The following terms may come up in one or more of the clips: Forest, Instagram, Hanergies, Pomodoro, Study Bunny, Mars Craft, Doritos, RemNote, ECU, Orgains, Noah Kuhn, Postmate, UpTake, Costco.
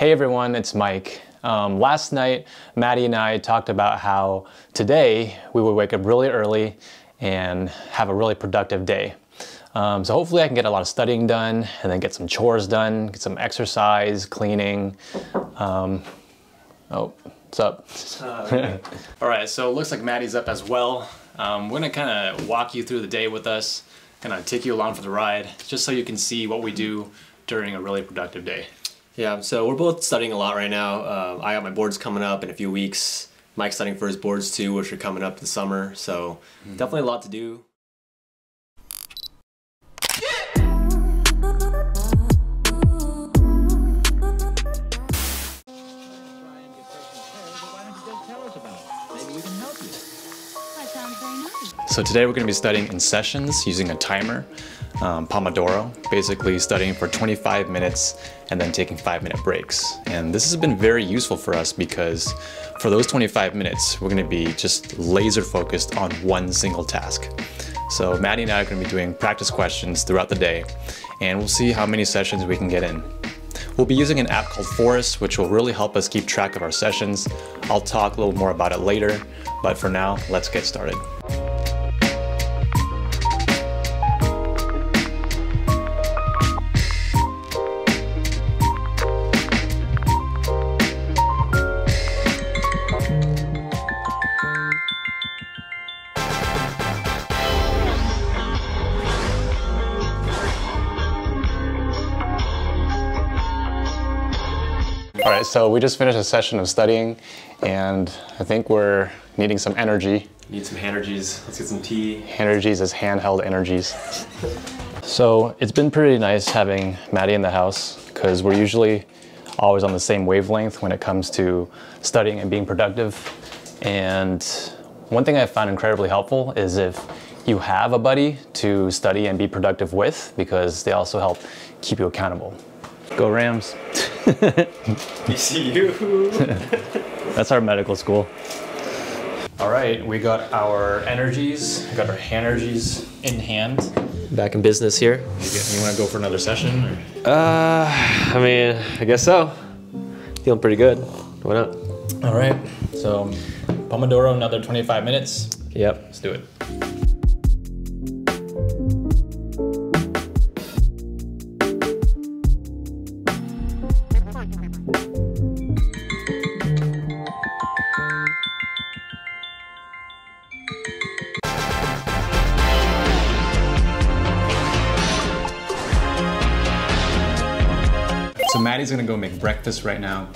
Hey everyone, it's Mike. Last night, Maddie and I talked about how today we would wake up really early and have a really productive day. So hopefully I can get a lot of studying done and then get some chores done, get some exercise, cleaning. Oh, what's up? Okay. All right, so it looks like Maddie's up as well. We're gonna kind of walk you through the day with us, kind of take you along for the ride, just so you can see what we do during a really productive day. Yeah, so we're both studying a lot right now. I got my boards coming up in a few weeks. Mike's studying for his boards too, which are coming up this summer. So definitely a lot to do. So today we're going to be studying in sessions using a timer, Pomodoro, basically studying for 25 minutes and then taking 5-minute breaks. And this has been very useful for us because for those 25 minutes, we're going to be just laser focused on one single task. So Maddie and I are going to be doing practice questions throughout the day, and we'll see how many sessions we can get in. We'll be using an app called Forest, which will really help us keep track of our sessions. I'll talk a little more about it later, but for now, let's get started. All right, so we just finished a session of studying, and I think we're needing some energy. Need some Hanergies. Let's get some tea. Hanergies is handheld energies. So it's been pretty nice having Maddie in the house because we're usually always on the same wavelength when it comes to studying and being productive. And one thing I found incredibly helpful is if you have a buddy to study and be productive with, because they also help keep you accountable. Go Rams. ECU. That's our medical school. All right, we got our energies, we got our Hanergies in hand. Back in business here. You want to go for another session? Or? I mean, I guess so. Feeling pretty good. Why not? All right, so Pomodoro, another 25 minutes. Yep. Let's do it. So Maddie's gonna go make breakfast right now.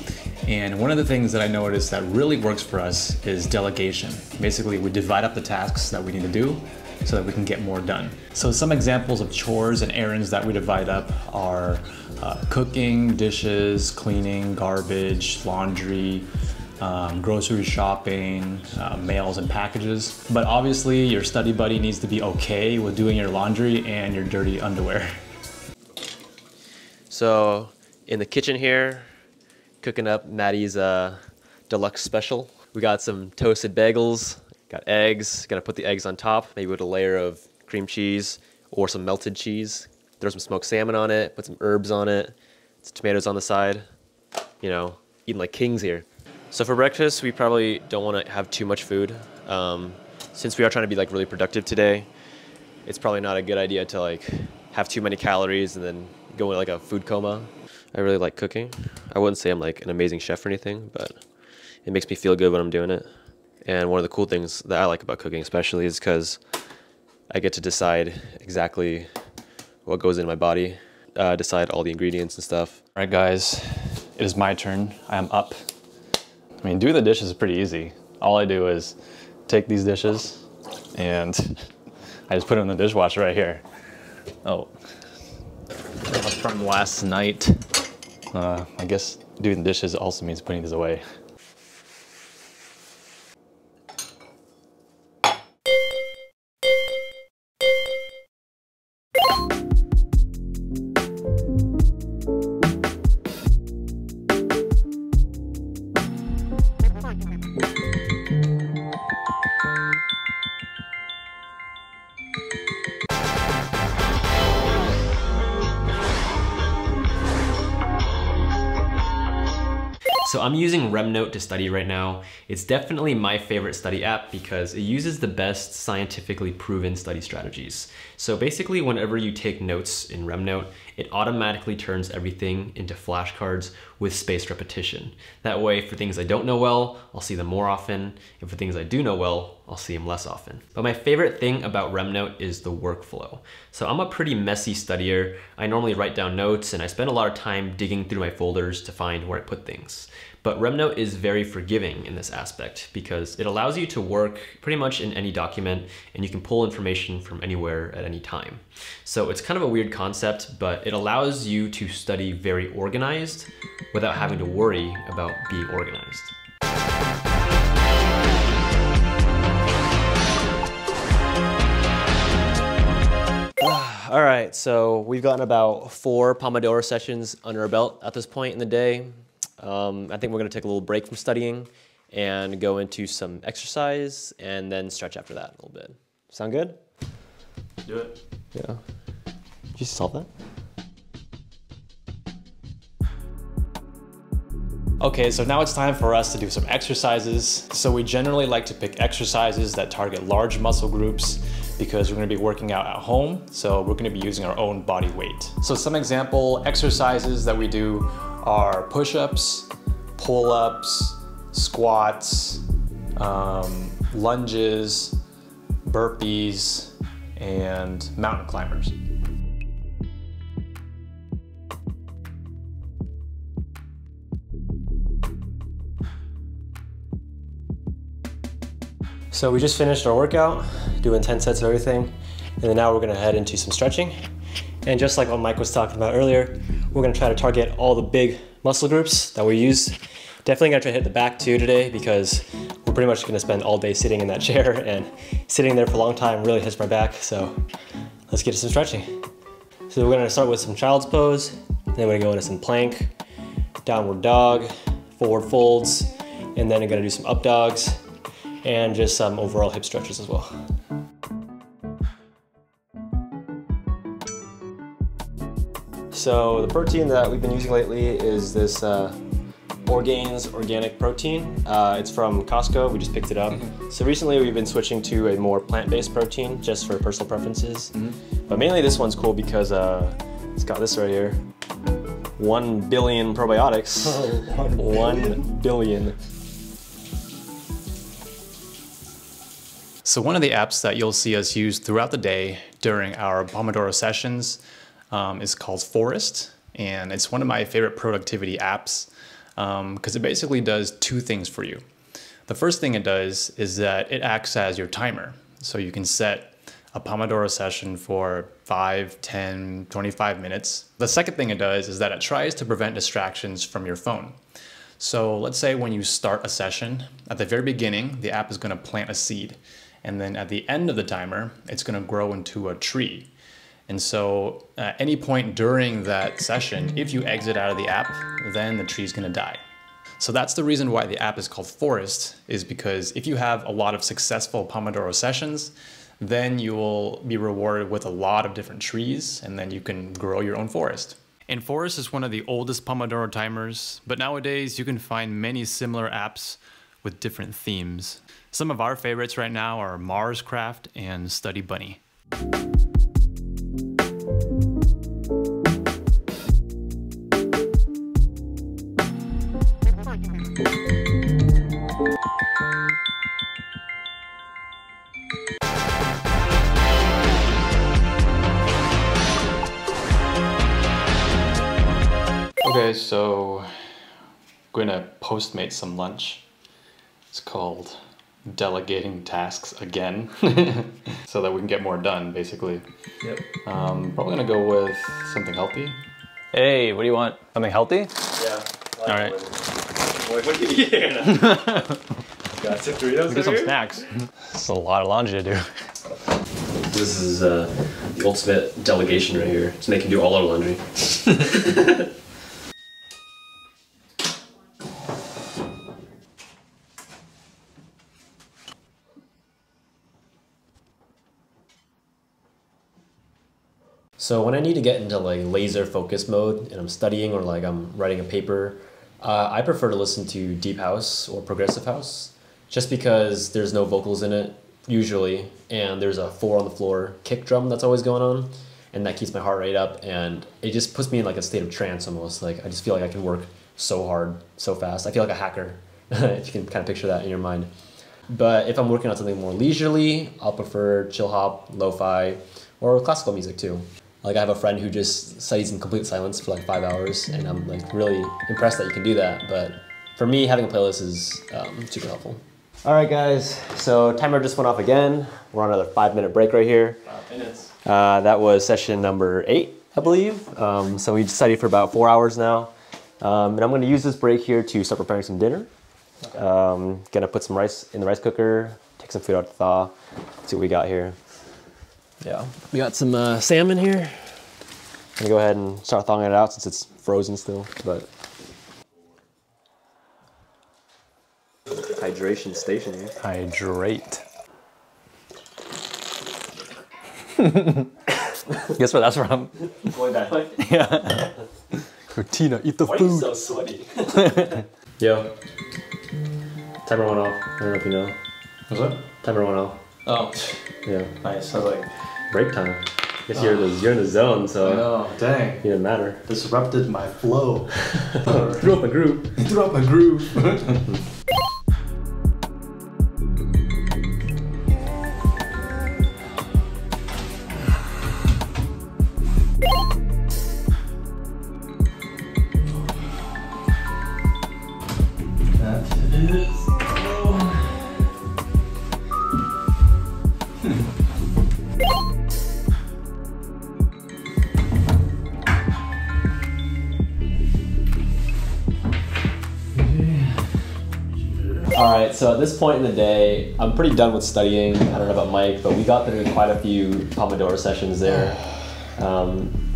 And one of the things that I noticed that really works for us is delegation. Basically, we divide up the tasks that we need to do so that we can get more done. So some examples of chores and errands that we divide up are cooking, dishes, cleaning, garbage, laundry, grocery shopping, mails and packages. But obviously, your study buddy needs to be okay with doing your laundry and your dirty underwear. So, in the kitchen here, cooking up Maddie's deluxe special. We got some toasted bagels, got eggs, gotta put the eggs on top, maybe with a layer of cream cheese or some melted cheese. Throw some smoked salmon on it, put some herbs on it, some tomatoes on the side. You know, eating like kings here. So for breakfast, we probably don't wanna have too much food. Since we are trying to be like really productive today, it's probably not a good idea to like have too many calories and then go into like a food coma. I really like cooking. I wouldn't say I'm like an amazing chef or anything, but it makes me feel good when I'm doing it. And one of the cool things that I like about cooking especially is because I get to decide exactly what goes into my body, decide all the ingredients and stuff. All right guys, it is my turn. I am up. I mean, doing the dishes is pretty easy. All I do is take these dishes and I just put them in the dishwasher right here. Oh, from last night. I guess doing the dishes also means putting this away. So I'm using RemNote to study right now. It's definitely my favorite study app because it uses the best scientifically proven study strategies. So basically, whenever you take notes in RemNote, it automatically turns everything into flashcards with spaced repetition. That way, for things I don't know well, I'll see them more often, and for things I do know well, I'll see them less often. But my favorite thing about RemNote is the workflow. So I'm a pretty messy studier. I normally write down notes and I spend a lot of time digging through my folders to find where I put things. But RemNote is very forgiving in this aspect because it allows you to work pretty much in any document and you can pull information from anywhere at any time. So it's kind of a weird concept, but it allows you to study very organized without having to worry about being organized. All right, so we've gotten about 4 Pomodoro sessions under our belt at this point in the day. I think we're gonna take a little break from studying and go into some exercise and then stretch after that a little bit. Sound good? Do it. Yeah. Did you solve that? Okay, so now it's time for us to do some exercises. So we generally like to pick exercises that target large muscle groups because we're gonna be working out at home, so we're gonna be using our own body weight. So some example exercises that we do are push-ups, pull-ups, squats, lunges, burpees, and mountain climbers. So we just finished our workout, doing 10 sets of everything, and then now we're gonna head into some stretching. And just like what Mike was talking about earlier, we're gonna try to target all the big muscle groups that we use. Definitely gonna try to hit the back too today because we're pretty much gonna spend all day sitting in that chair, and sitting there for a long time really hits my back, so let's get to some stretching. So we're gonna start with some child's pose, then we're gonna go into some plank, downward dog, forward folds, and then I'm gonna do some up dogs, and just some overall hip stretches as well. So the protein that we've been using lately is this Orgains organic protein. It's from Costco, we just picked it up. Mm-hmm. So recently we've been switching to a more plant-based protein just for personal preferences. Mm-hmm. But mainly this one's cool because it's got this right here. 1 billion probiotics. Oh, 1 billion? 1 billion. So one of the apps that you'll see us use throughout the day during our Pomodoro sessions is called Forest, and it's one of my favorite productivity apps because it basically does 2 things for you. The first thing it does is that it acts as your timer. So you can set a Pomodoro session for 5, 10, 25 minutes. The second thing it does is that it tries to prevent distractions from your phone. So let's say when you start a session, at the very beginning, the app is going to plant a seed. And then at the end of the timer, it's gonna grow into a tree. And so at any point during that session, if you exit out of the app, then the tree's gonna die. So that's the reason why the app is called Forest, is because if you have a lot of successful Pomodoro sessions, then you will be rewarded with a lot of different trees, and then you can grow your own forest. And Forest is one of the oldest Pomodoro timers, but nowadays you can find many similar apps with different themes. Some of our favorites right now are Mars Craft and Study Bunny. Okay, so I'm going to Postmate some lunch. It's called delegating tasks again, so that we can get more done, basically. Yep. Probably gonna go with something healthy. Hey, what do you want? Something healthy? Yeah. All right. What do you got some Doritos? We got some snacks. It's a lot of laundry to do. This is the ultimate delegation right here. It's making do all our laundry. So when I need to get into like laser focus mode and I'm studying or like I'm writing a paper, I prefer to listen to deep house or progressive house just because there's no vocals in it usually, and there's a 4 on the floor kick drum that's always going on, and that keeps my heart rate up, and it just puts me in like a state of trance almost. Like I just feel like I can work so hard, so fast. I feel like a hacker, if you can kind of picture that in your mind. But if I'm working on something more leisurely, I'll prefer chill hop, lo-fi, or classical music too. Like I have a friend who just studies in complete silence for like 5 hours, and I'm like really impressed that you can do that. But for me, having a playlist is super helpful. All right guys, so timer just went off again. We're on another 5-minute break right here. 5 minutes. That was session number 8, I believe. So we studied for about 4 hours now. And I'm gonna use this break here to start preparing some dinner. Okay. Gonna put some rice in the rice cooker, take some food out to thaw, see what we got here. Yeah, we got some salmon here. I'm gonna go ahead and start thawing it out since it's frozen still, but. Hydration station here. Hydrate. Guess where that's from? Going that way? Yeah. Tina, eat the food. Why are you so sweaty? Yo. Timer went off. I don't know if you know. What's that? Timer went off. Oh. Yeah. Nice. I was like, break time. Guess you're in the zone, so. I know. Dang. It didn't matter. Disrupted my flow. Threw up my groove. Threw up my groove. So at this point in the day, I'm pretty done with studying. I don't know about Mike, but we got through quite a few Pomodoro sessions there.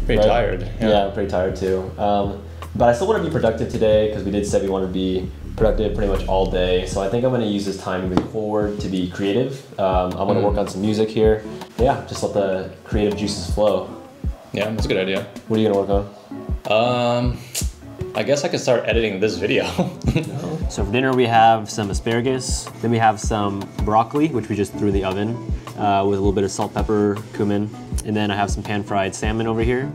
Pretty tired. Yeah, I'm pretty tired too. But I still want to be productive today because we did say we want to be productive pretty much all day. So I think I'm going to use this time moving forward to be creative. I want to work on some music here. Yeah, just let the creative juices flow. Yeah, that's a good idea. What are you going to work on? I guess I could start editing this video. So for dinner we have some asparagus, then we have some broccoli, which we just threw in the oven with a little bit of salt, pepper, cumin, and then I have some pan-fried salmon over here,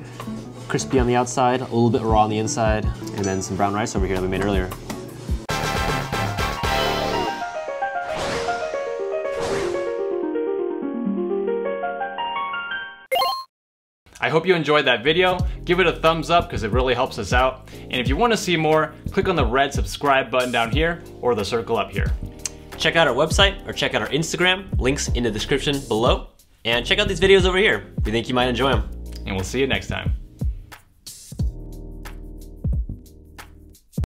crispy on the outside, a little bit raw on the inside, and then some brown rice over here that we made earlier. I hope you enjoyed that video. Give it a thumbs up because it really helps us out. And if you want to see more, click on the red subscribe button down here or the circle up here. Check out our website or check out our Instagram. Links in the description below. And check out these videos over here. We think you might enjoy them. And we'll see you next time.